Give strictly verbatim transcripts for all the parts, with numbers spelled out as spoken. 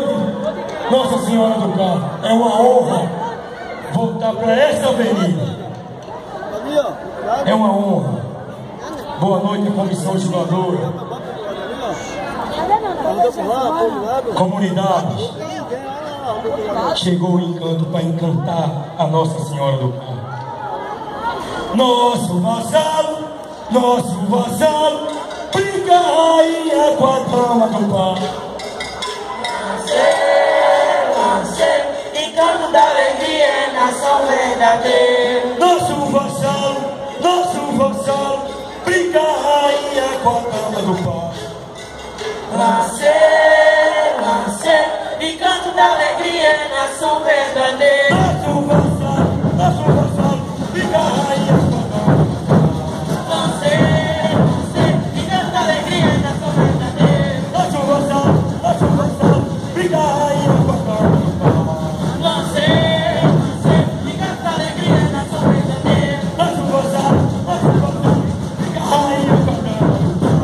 nome de Nossa Senhora do Pai, é uma honra voltar para esta avenida. É uma honra. Boa noite, comissão julgadora, comunidade. Chegou o encanto para encantar a Nossa Senhora do Pai. Nosso vassalo, nosso vassalo, brinca a rainha com a dama do Pai. Lancê, lancê, encanto da alegria é nação verdadeira. Nosso vassalo, nosso vassalo, brinca a rainha com a dama do Pai. Lancê, lancê, encanto da alegria é nação verdadeira. Nosso vassalo, nosso vassalo, fica a rainha do Lancê, lancê, encanto da alegria é nação verdadeira. Nosso vassalo, nosso vassalo, fica a rainha do Lancê, lancê, encanto da alegria é nação verdadeira. Nosso vassalo, nosso vassalo, fica a rainha do Lancê.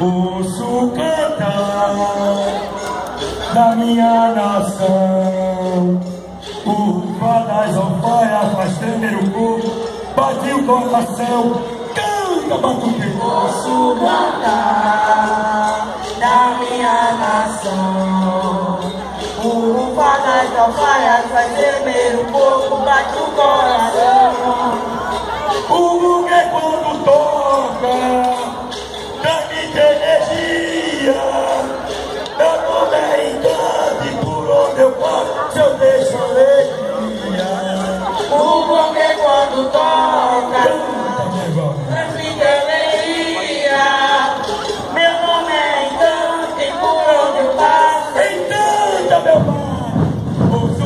Ouço cantar da minha nação, curva das alfaias, faz tremer o corpo, bate o coração, canta, batuque. Ouço cantar da minha nação. O fadas não falha, faz tremer um pouco, bate o coração. O que quando toca, grande de energia, meu nome é grande, por onde eu passo, se eu deixo alegria. O que quando toca, o povo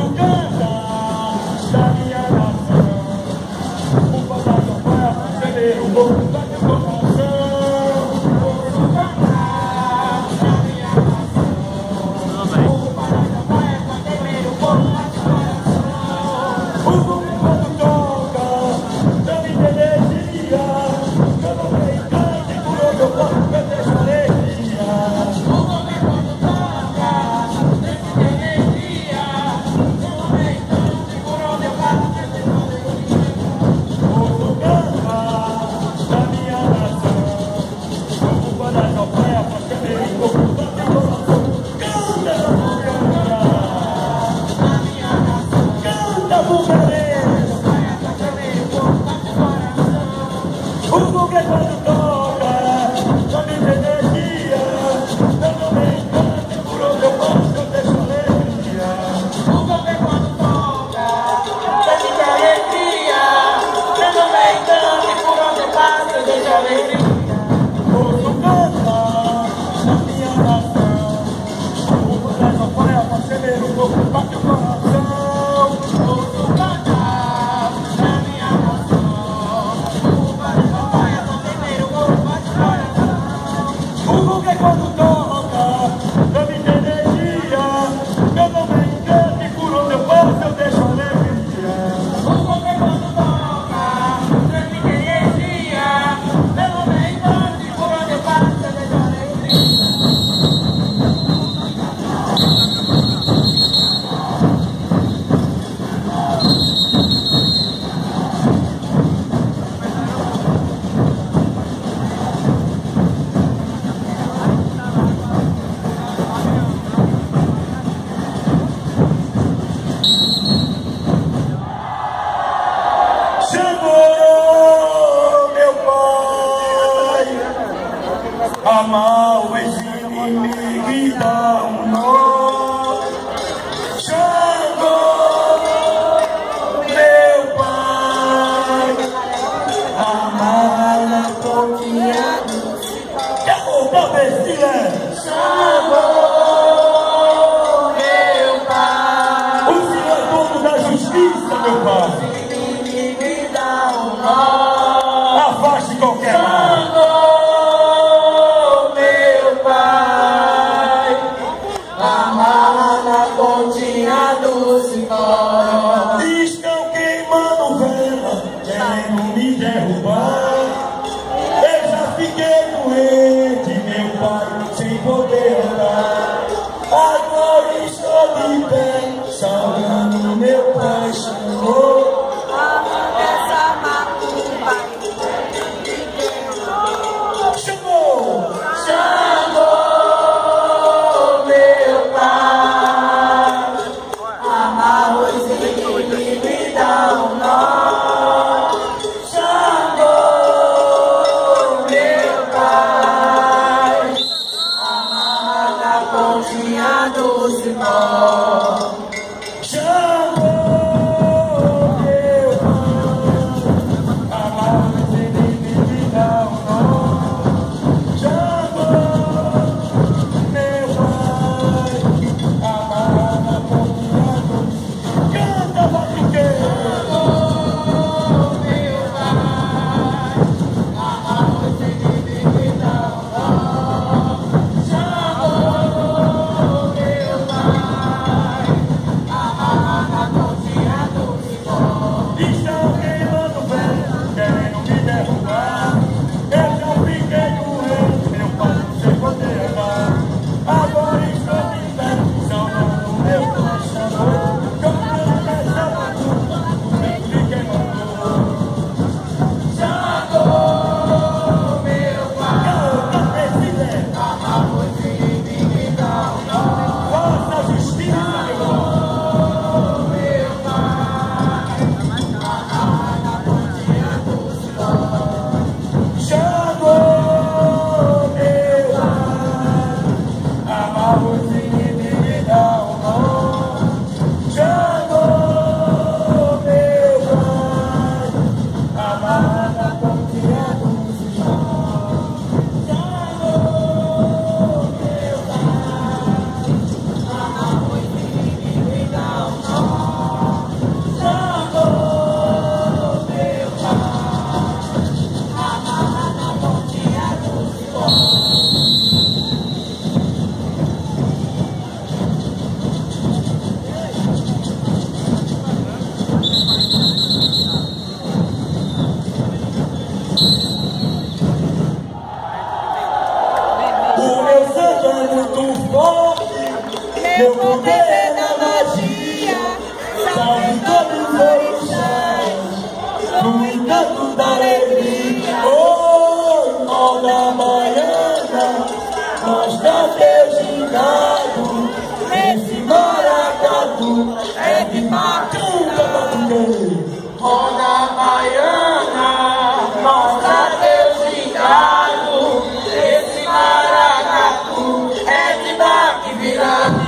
da minha população, o povo do cantar. poder da magia, salve todos os orixás, no encanto da alegria. Oh, ó da Baiana, nós não temos engano, esse maracatu é de matuta. Ó da Baiana, nós não temos engano, esse maracatu é de baque virado.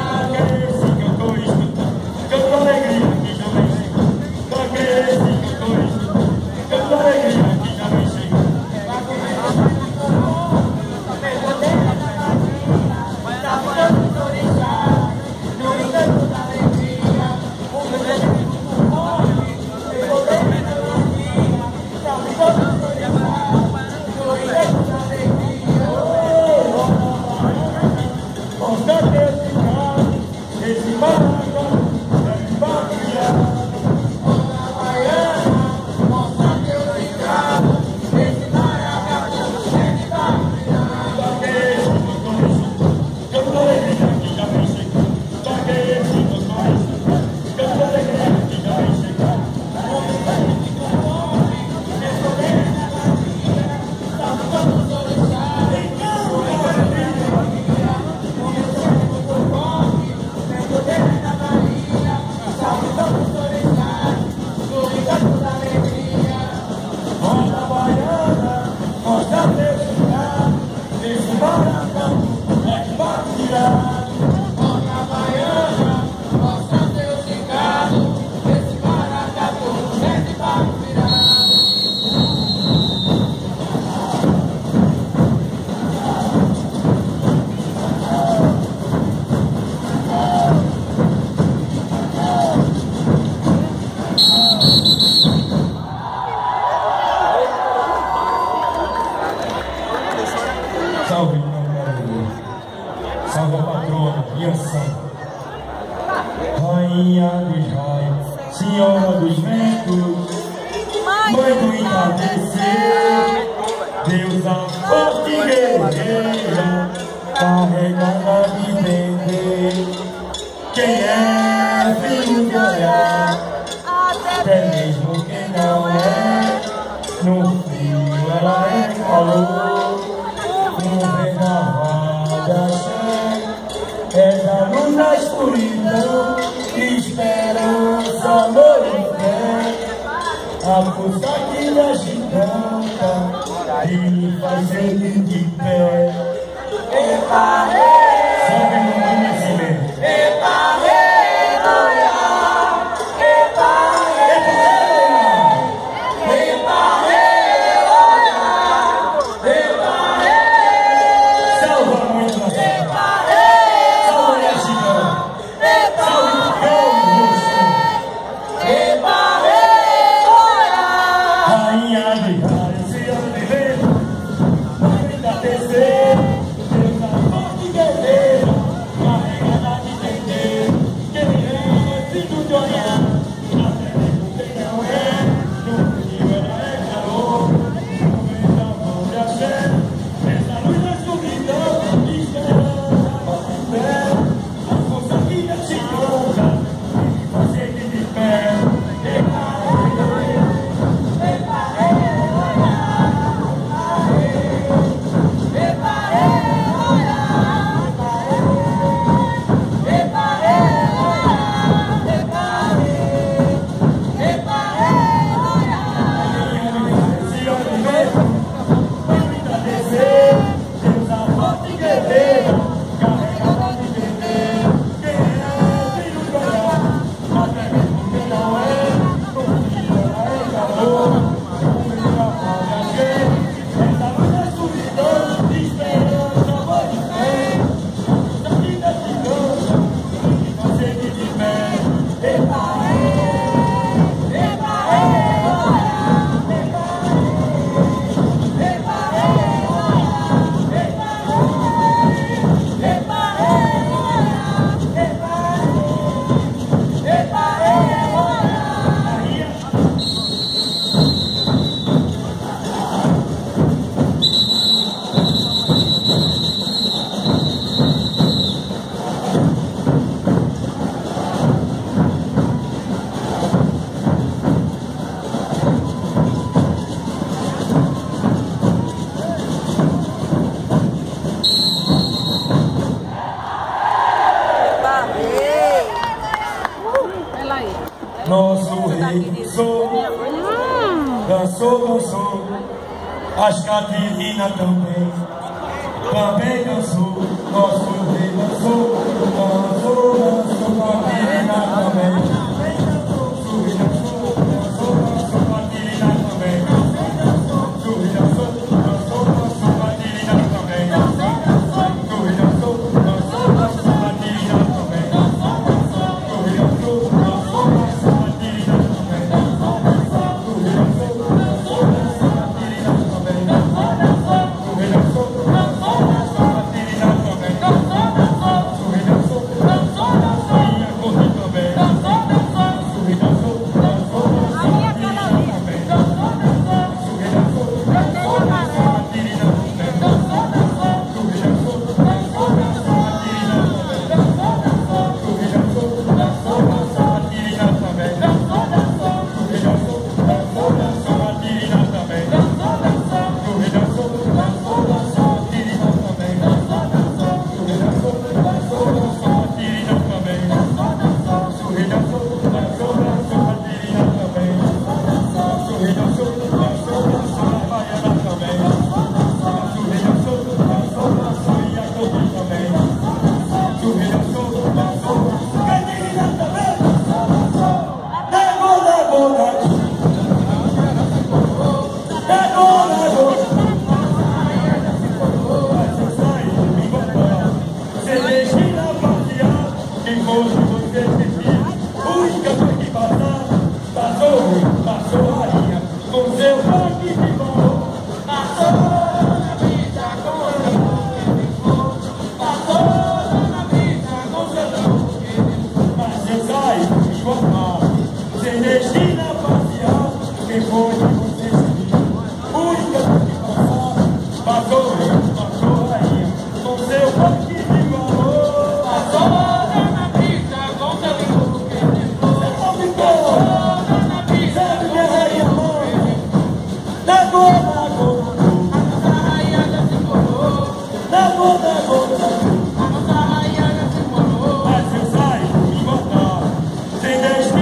nosso rei sou, dançou, dançou, as Caterina também, também dançou, nosso rei dançou, dançou, dançou, Caterina também. Sem deixar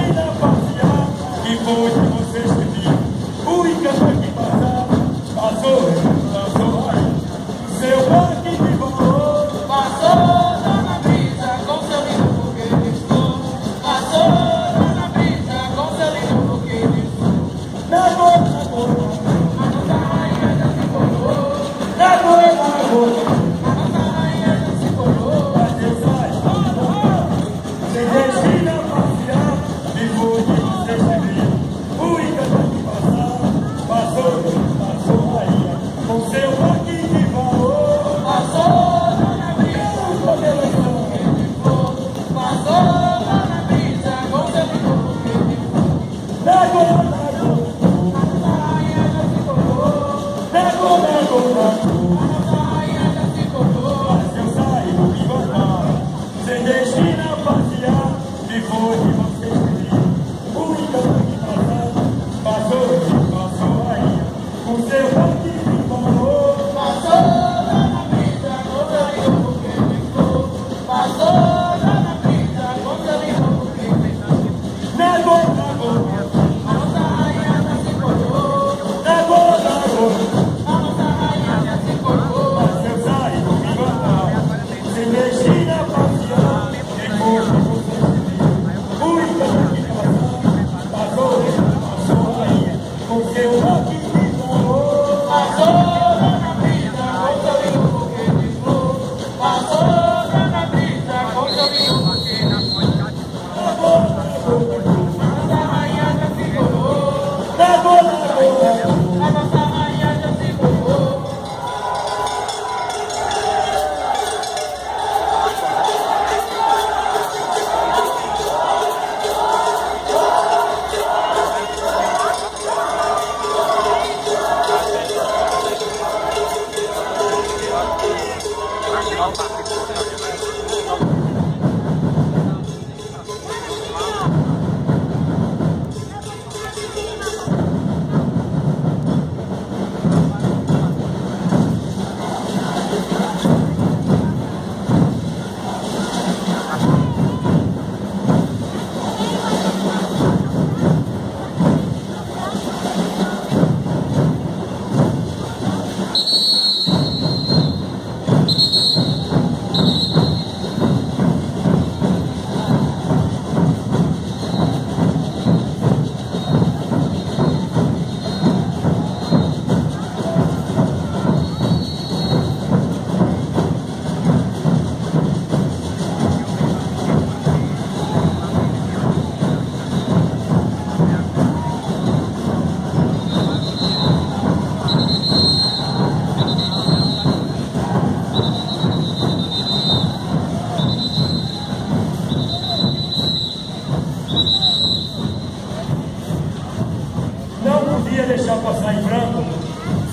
passar em branco.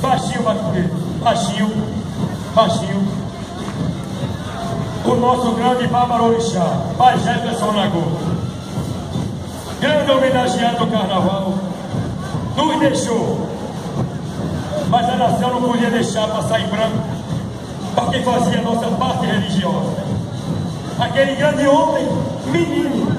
Baixinho, bate por ele. Baixinho, baixinho. O nosso grande Bárbaro Orixá, Pai Jefferson Nagô, grande homenageado do carnaval, nos deixou. Mas a nação não podia deixar passar em branco para quem fazia a nossa parte religiosa. Aquele grande homem, menino,